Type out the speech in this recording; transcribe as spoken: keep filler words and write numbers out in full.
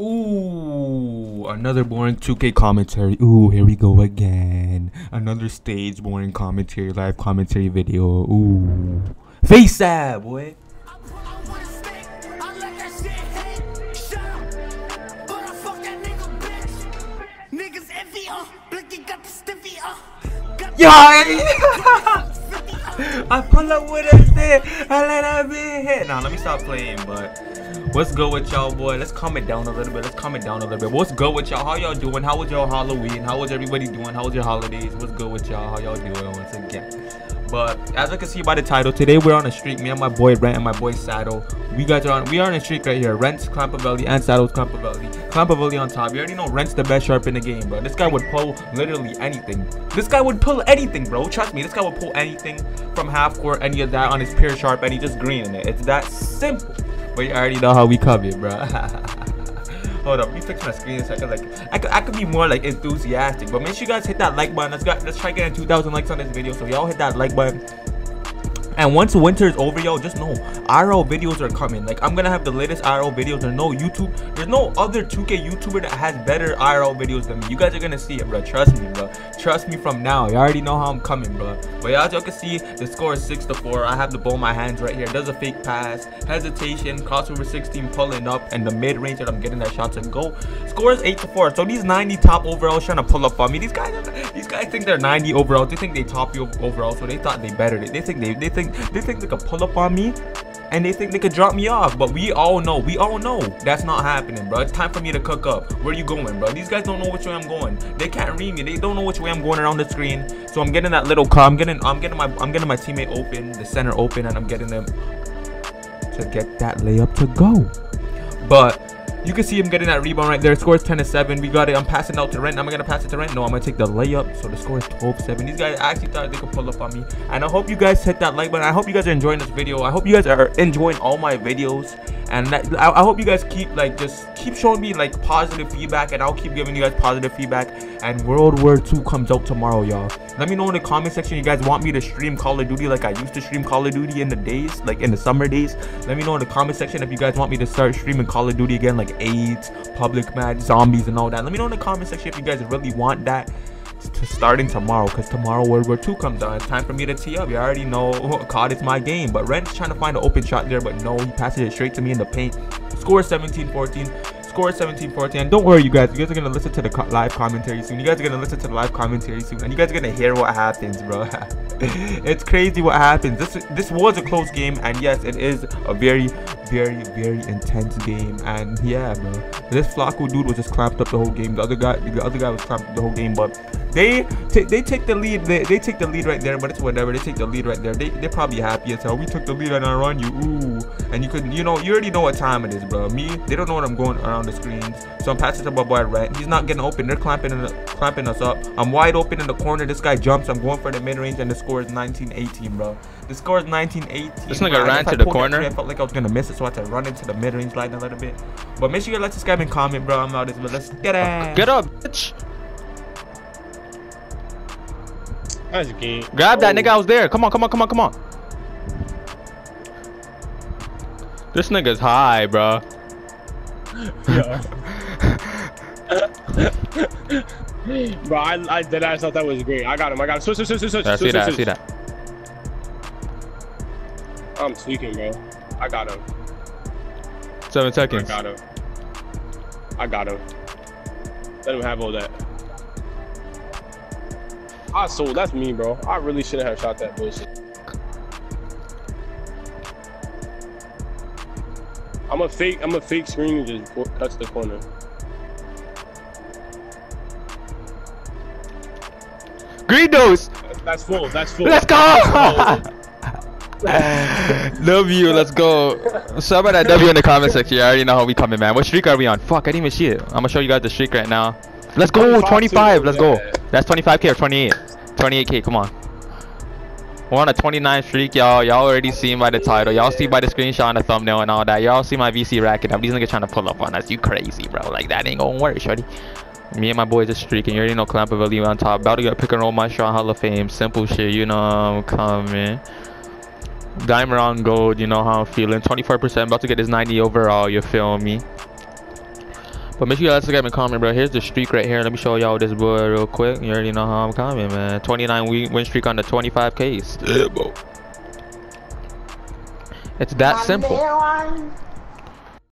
Ooh, another boring two K commentary. Ooh, here we go again. Another stage boring commentary, live commentary video. Ooh. Face that, boy. Yeah. I pull up with a stick, I let that bitch hit. Nah, let me stop playing, but what's good with y'all, boy? Let's calm it down a little bit. Let's calm it down a little bit. What's good with y'all? How y'all doing? How was y'all Halloween? How was everybody doing? How was your holidays? What's good with y'all? How y'all doing once again? But as I can see by the title, today we're on a streak. Me and my boy Rent and my boy Saddle. We guys are on, we are on a streak right here. Rent's Clampavelli and Saddle's Clampavelli. Clampavelli on top. You already know Rent's the best sharp in the game, bro. This guy would pull literally anything. This guy would pull anything, bro. Trust me, this guy would pull anything from half court, any of that on his pure sharp, and he just greening it. It's that simple. But you already know how we cover it, bro. Hold up, let me fix my screen so I can like I could, I could be more like enthusiastic. But make sure you guys hit that like button. Let's got let's try getting two thousand likes on this video. So y'all hit that like button. And once winter is over, y'all just know I R L videos are coming. Like, I'm gonna have the latest I R L videos. There's no YouTube, there's no other two K YouTuber that has better I R L videos than me. You guys are gonna see it, bro. Trust me, bro. Trust me from now. You already know how I'm coming, bro. But as y'all can see, the score is six to four. I have the ball in my hands right here. Does a fake pass, hesitation, crossover sixteen, pulling up, and the mid range that I'm getting that shot to go. Score is eight to four. So these ninety top overalls trying to pull up on me. These guys, are, these guys think they're ninety overall. They think they top you overall. So they thought they bettered it. They think they, they think. They think they could pull up on me and they think they could drop me off, but we all know, we all know that's not happening, bro. It's time for me to cook up. Where you going, bro? These guys don't know which way I'm going. They can't read me. They don't know which way I'm going around the screen. So I'm getting that little car. I'm getting, I'm getting my, I'm getting my teammate open, the center open, and I'm getting them to get that layup to go. But you can see him getting that rebound right there. Scores ten to seven. We got it. I'm passing out to Rent. Am I gonna pass it to Rent? No, I'm gonna take the layup. So the score is twelve seven. These guys actually thought they could pull up on me. And I hope you guys hit that like button. I hope you guys are enjoying this video. I hope you guys are enjoying all my videos. And that, I, I hope you guys keep like just keep showing me like positive feedback, and I'll keep giving you guys positive feedback. And World War Two comes out tomorrow, y'all. Let me know in the comment section you guys want me to stream Call of Duty like I used to stream Call of Duty in the days, like in the summer days. Let me know in the comment section if you guys want me to start streaming Call of Duty again, like AIDS, public match, zombies, and all that. Let me know in the comment section if you guys really want that to starting tomorrow, because tomorrow World War Two comes out. It's time for me to tee up. You already know C O D is my game. But Rent's trying to find an open shot there, but no, he passes it straight to me in the paint. Score seventeen fourteen. Score seventeen fourteen. And don't worry, you guys. You guys are going to listen to the co live commentary soon. You guys are going to listen to the live commentary soon. And you guys are going to hear what happens, bro. It's crazy what happens. This, this was a close game. And yes, it is a very, very, very intense game. And yeah, bro. This Flacco dude was just clamped up the whole game. The other guy, the other guy was clamped up the whole game. But they they take the lead. They, they take the lead right there. But it's whatever. They take the lead right there. They, they're probably happy as hell. We took the lead and I run you. Ooh. And you could, you know, you already know what time it is, bro. Me, they don't know what I'm going around the screens. So I'm passing to my boy Rent. He's not getting open. They're clamping and clamping us up. I'm wide open in the corner. This guy jumps. I'm going for the mid-range, and the score is nineteen eighteen, bro. The score is nineteen eighteen. This nigga ran to the corner. I felt like I was gonna miss it, so I had to run into the mid-range line a little bit. But make sure you like, subscribe, and comment, bro. I'm out of this, but let's get it. Get up, bitch. That's game. Grab oh. that nigga. I was there. Come on, come on, come on, come on. This nigga's high, bro. Yeah. Bro, I, I did. I thought that was great. I got him. I got him. Switch, switch, switch, switch. I see switch, that. Switch. I see that. I'm tweaking, bro. I got him. Seven seconds. I got him. I got him. Let him have all that. I sold. That's me, bro. I really shouldn't have shot that bullshit. I'm a fake. I'm a fake screen and just touch the corner. Green dose. That's full. That's full. Let's go. Love you. Let's go. Somebody that W in the comment section. You already know how we coming, man. What streak are we on? Fuck, I didn't even see it. I'm gonna show you guys the streak right now. Let's go. twenty-five. Let's go. That's twenty-five K or twenty-eight. twenty-eight K. Come on. We're on a twenty-nine streak, y'all. Y'all already seen by the title. Y'all see by the screenshot and the thumbnail and all that. Y'all see my V C racking up. These niggas trying to pull up on us. You crazy, bro. Like, that ain't gonna work, shorty. Me and my boys are streaking. You already know Clampavelli on top. About to get pick and roll my shot. Hall of Fame. Simple shit. You know I'm coming. Diamond on gold. You know how I'm feeling. twenty-four percent. About to get this ninety overall. You feel me? But make sure y'all subscribe and comment, bro. Here's the streak right here. Let me show y'all this boy real quick. You already know how I'm coming, man. twenty-nine win streak on the twenty-five Ks. It's that simple.